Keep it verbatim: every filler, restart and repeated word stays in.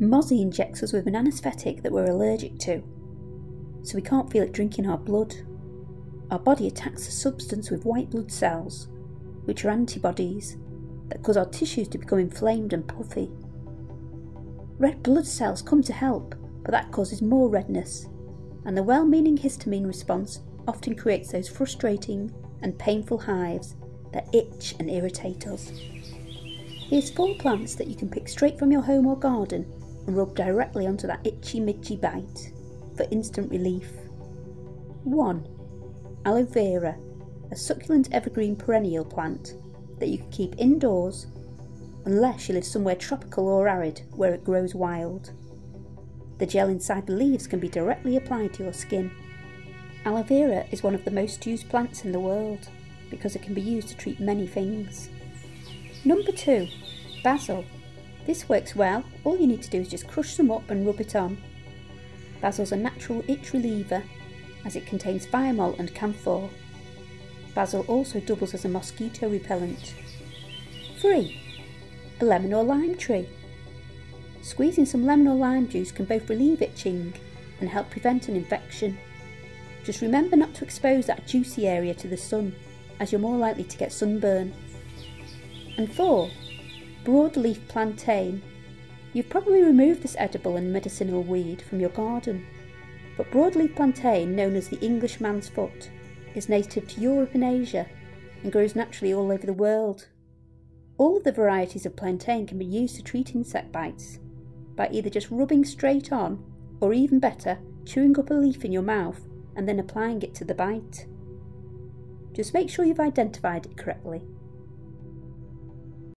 Mozzie injects us with an anaesthetic that we're allergic to, so we can't feel it drinking our blood. Our body attacks the substance with white blood cells, which are antibodies that cause our tissues to become inflamed and puffy. Red blood cells come to help, but that causes more redness, and the well-meaning histamine response often creates those frustrating and painful hives that itch and irritate us. Here's four plants that you can pick straight from your home or garden and rub directly onto that itchy-midgy bite for instant relief. one. Aloe vera, a succulent evergreen perennial plant that you can keep indoors unless you live somewhere tropical or arid where it grows wild. The gel inside the leaves can be directly applied to your skin. Aloe vera is one of the most used plants in the world because it can be used to treat many things. Number two, basil. This works well. All you need to do is just crush some up and rub it on. Basil's a natural itch reliever as it contains thymol and camphor. Basil also doubles as a mosquito repellent. Three, a lemon or lime tree. Squeezing some lemon or lime juice can both relieve itching and help prevent an infection. Just remember not to expose that juicy area to the sun, as you're more likely to get sunburn. And four, broadleaf plantain. You've probably removed this edible and medicinal weed from your garden, but broadleaf plantain, known as the English man's foot, is native to Europe and Asia and grows naturally all over the world. All of the varieties of plantain can be used to treat insect bites by either just rubbing straight on, or even better, chewing up a leaf in your mouth and then applying it to the bite. Just make sure you've identified it correctly.